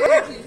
Woo!